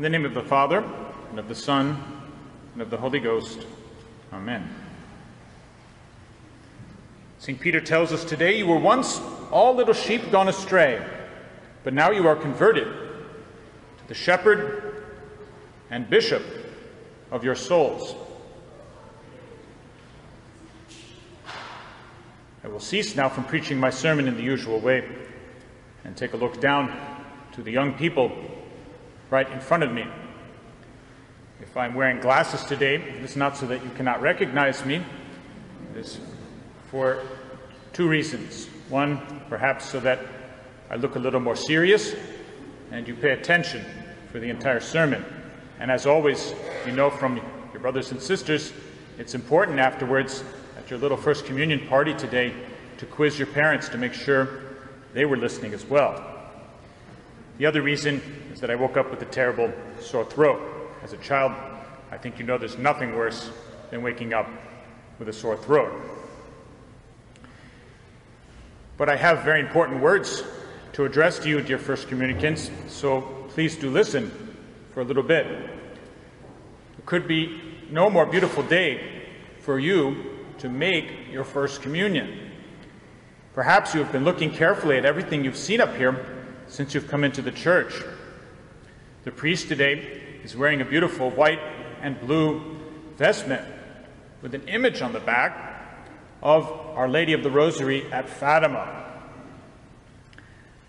In the name of the Father, and of the Son, and of the Holy Ghost. Amen. St. Peter tells us today, you were once all little sheep gone astray, but now you are converted to the shepherd and bishop of your souls. I will cease now from preaching my sermon in the usual way and take a look down to the young people right in front of me. If I'm wearing glasses today, it's not so that you cannot recognize me. It is for two reasons. One, perhaps so that I look a little more serious and you pay attention for the entire sermon. And as always, you know from your brothers and sisters, it's important afterwards at your little First Communion party today to quiz your parents to make sure they were listening as well. The other reason is that I woke up with a terrible sore throat. As a child, I think you know there's nothing worse than waking up with a sore throat. But I have very important words to address to you, dear First Communicants, so please do listen for a little bit. It could be no more beautiful day for you to make your First Communion. Perhaps you have been looking carefully at everything you've seen up here since you've come into the church. The priest today is wearing a beautiful white and blue vestment with an image on the back of Our Lady of the Rosary at Fatima.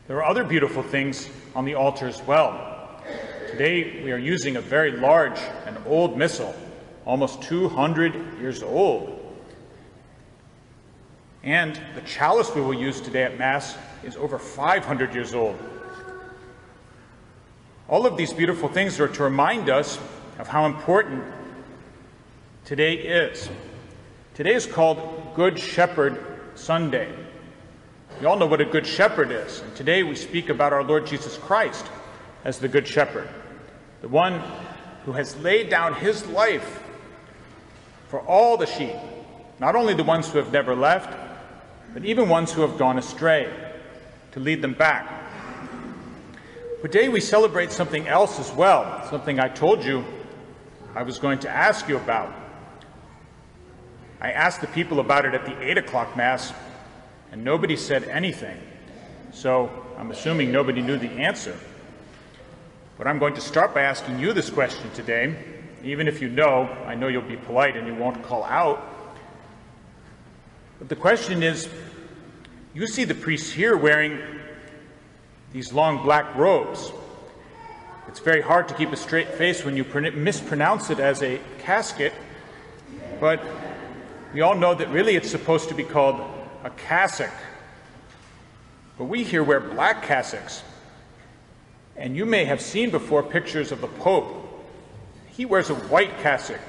There are other beautiful things on the altar as well. Today we are using a very large and old missal, almost 200 years old. And the chalice we will use today at Mass is over 500 years old. All of these beautiful things are to remind us of how important today is. Today is called Good Shepherd Sunday. You all know what a Good Shepherd is, and today we speak about our Lord Jesus Christ as the Good Shepherd, the one who has laid down his life for all the sheep, not only the ones who have never left, but even ones who have gone astray, to lead them back. Today we celebrate something else as well, something I told you I was going to ask you about. I asked the people about it at the 8 o'clock Mass, and nobody said anything. So I'm assuming nobody knew the answer. But I'm going to start by asking you this question today, even if you know, I know you'll be polite and you won't call out. But the question is, you see the priests here wearing these long black robes. It's very hard to keep a straight face when you mispronounce it as a casket, but we all know that really it's supposed to be called a cassock. But we here wear black cassocks. And you may have seen before pictures of the Pope. He wears a white cassock.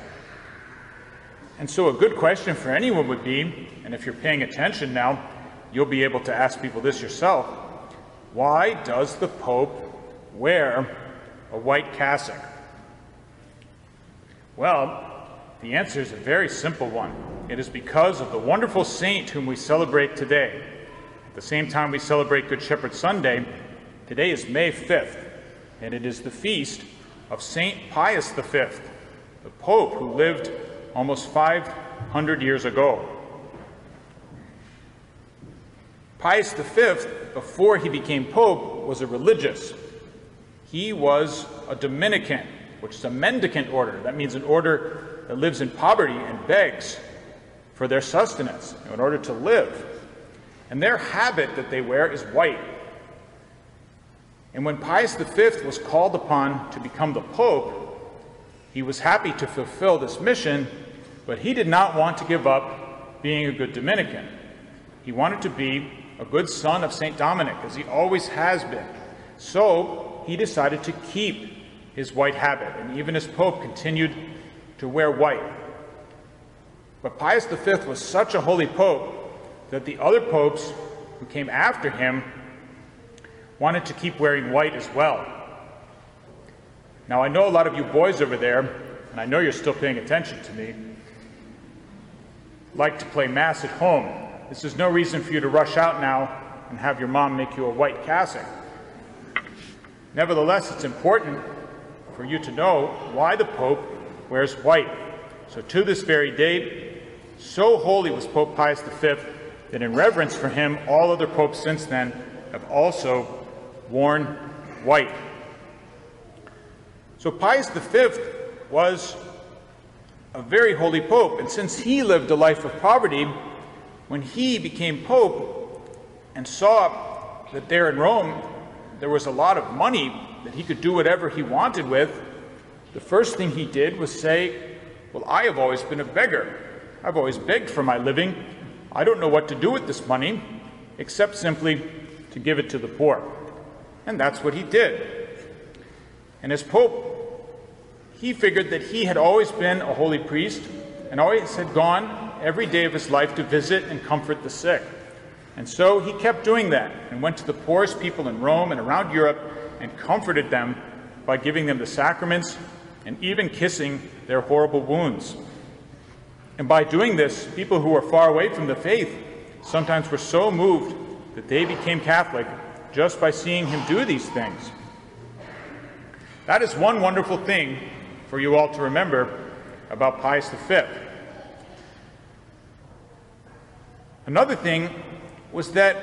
And so a good question for anyone would be, and if you're paying attention now, you'll be able to ask people this yourself, why does the Pope wear a white cassock? Well, the answer is a very simple one. It is because of the wonderful saint whom we celebrate today. At the same time we celebrate Good Shepherd Sunday, today is May 5th, and it is the feast of St. Pius V, the Pope who lived almost 500 years ago. Pius V, before he became Pope, was a religious. He was a Dominican, which is a mendicant order. That means an order that lives in poverty and begs for their sustenance in order to live. And their habit that they wear is white. And when Pius V was called upon to become the Pope, he was happy to fulfill this mission, but he did not want to give up being a good Dominican. He wanted to be a good son of St. Dominic, as he always has been. So he decided to keep his white habit, and even as Pope continued to wear white. But Pius V was such a holy Pope that the other popes who came after him wanted to keep wearing white as well. Now I know a lot of you boys over there, and I know you're still paying attention to me, like to play Mass at home. This is no reason for you to rush out now and have your mom make you a white cassock. Nevertheless, it's important for you to know why the Pope wears white. So to this very day, so holy was Pope Pius V that in reverence for him, all other popes since then have also worn white. So Pius V was a very holy pope, and since he lived a life of poverty, when he became pope and saw that there in Rome there was a lot of money that he could do whatever he wanted with, the first thing he did was say, well, I have always been a beggar. I've always begged for my living. I don't know what to do with this money except simply to give it to the poor. And that's what he did. And as Pope, he figured that he had always been a holy priest and always had gone every day of his life to visit and comfort the sick. And so he kept doing that and went to the poorest people in Rome and around Europe and comforted them by giving them the sacraments and even kissing their horrible wounds. And by doing this, people who were far away from the faith sometimes were so moved that they became Catholic just by seeing him do these things. That is one wonderful thing for you all to remember about Pius V. Another thing was that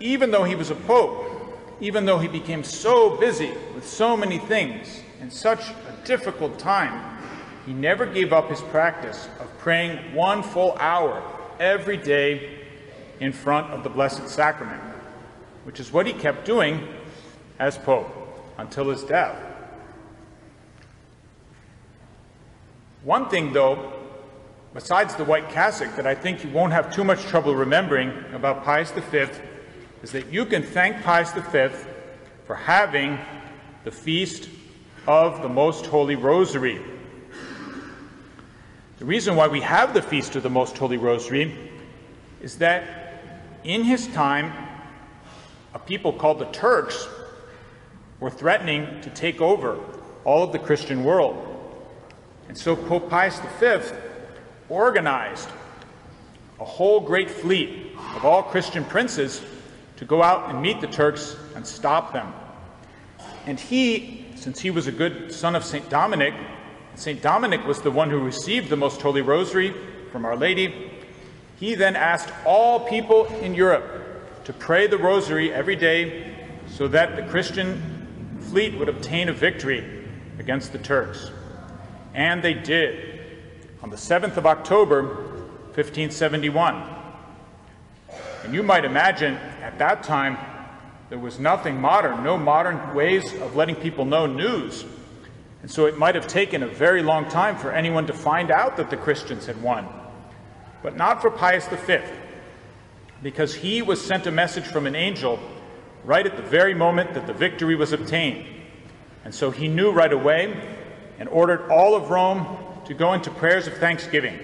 even though he was a pope, even though he became so busy with so many things and such a difficult time, he never gave up his practice of praying one full hour every day in front of the Blessed Sacrament, which is what he kept doing as Pope until his death. One thing, though, besides the white cassock that I think you won't have too much trouble remembering about Pius V, is that you can thank Pius V for having the feast of the Most Holy Rosary. The reason why we have the feast of the Most Holy Rosary is that in his time, a people called the Turks were threatening to take over all of the Christian world. And so Pope Pius V organized a whole great fleet of all Christian princes to go out and meet the Turks and stop them. And he, since he was a good son of St. Dominic, St. Dominic was the one who received the Most Holy Rosary from Our Lady, he then asked all people in Europe to pray the Rosary every day so that the Christian fleet would obtain a victory against the Turks. And they did, on the 7th of October, 1571. And you might imagine, at that time, there was nothing modern, no modern ways of letting people know news. And so it might have taken a very long time for anyone to find out that the Christians had won. But not for Pius V, because he was sent a message from an angel right at the very moment that the victory was obtained. And so he knew right away and ordered all of Rome to go into prayers of thanksgiving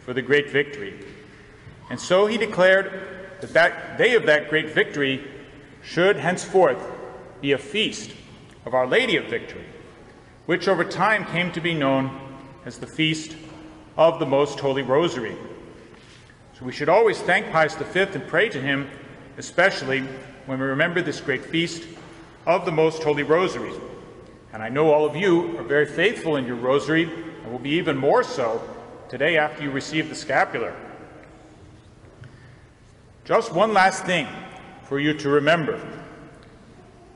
for the great victory. And so he declared that that day of that great victory should henceforth be a feast of Our Lady of Victory, which over time came to be known as the Feast of the Most Holy Rosary. So we should always thank Pius V and pray to him, especially when we remember this great feast of the Most Holy Rosary. And I know all of you are very faithful in your rosary, and will be even more so today after you receive the scapular. Just one last thing for you to remember.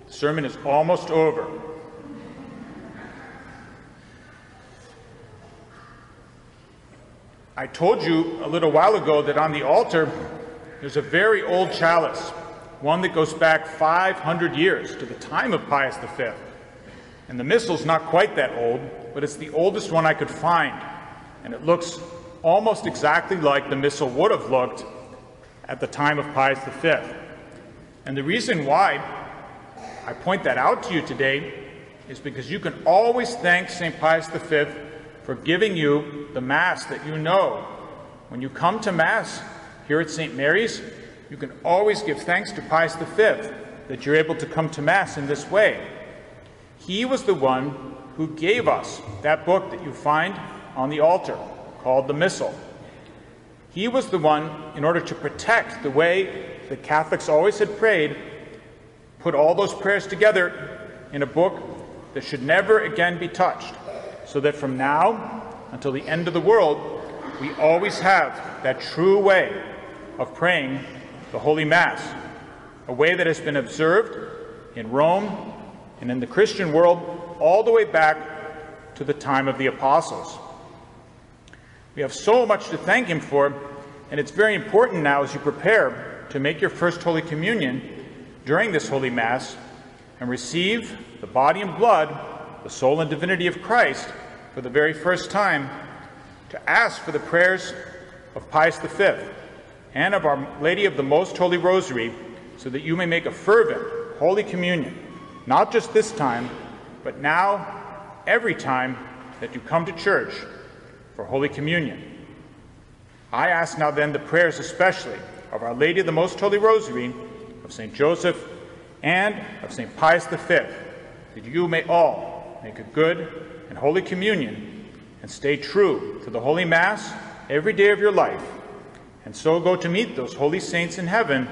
The sermon is almost over. I told you a little while ago that on the altar there's a very old chalice, one that goes back 500 years to the time of Pius V. And the missal's not quite that old, but it's the oldest one I could find. And it looks almost exactly like the missal would have looked at the time of Pius V. And the reason why I point that out to you today is because you can always thank St. Pius V for giving you the Mass that you know. When you come to Mass here at St. Mary's, you can always give thanks to Pius V that you're able to come to Mass in this way. He was the one who gave us that book that you find on the altar called the Missal. He was the one, in order to protect the way the Catholics always had prayed, put all those prayers together in a book that should never again be touched, so that from now until the end of the world, we always have that true way of praying the Holy Mass, a way that has been observed in Rome and in the Christian world all the way back to the time of the Apostles. We have so much to thank him for, and it's very important now as you prepare to make your first Holy Communion during this Holy Mass and receive the body and blood, the soul and divinity of Christ for the very first time, to ask for the prayers of Pius V and of Our Lady of the Most Holy Rosary, so that you may make a fervent Holy Communion, not just this time, but now, every time that you come to church for Holy Communion. I ask now then the prayers especially of Our Lady of the Most Holy Rosary, of St. Joseph, and of St. Pius V, that you may all make a good and Holy Communion and stay true to the Holy Mass every day of your life, and so go to meet those holy saints in heaven.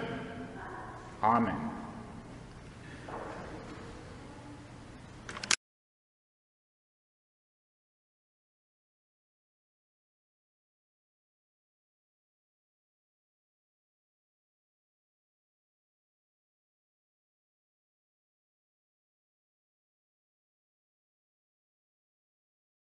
Amen.